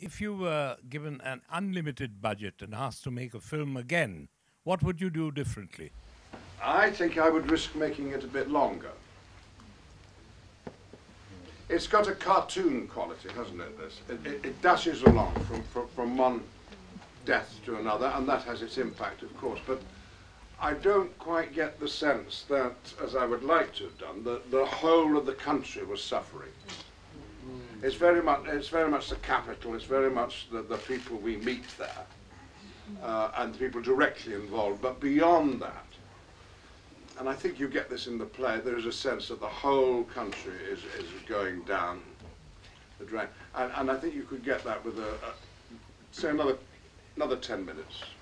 If you were given an unlimited budget and asked to make a film again, what would you do differently? I think I would risk making it a bit longer. It's got a cartoon quality, hasn't it, this? It dashes along from one death to another, and that has its impact, of course. But I don't quite get the sense that, as I would like to have done, that the whole of the country was suffering. It's very much the capital, it's very much the people we meet there, and the people directly involved. But beyond that, and I think you get this in the play, there is a sense that the whole country is going down the drain. And I think you could get that with, say, another 10 minutes.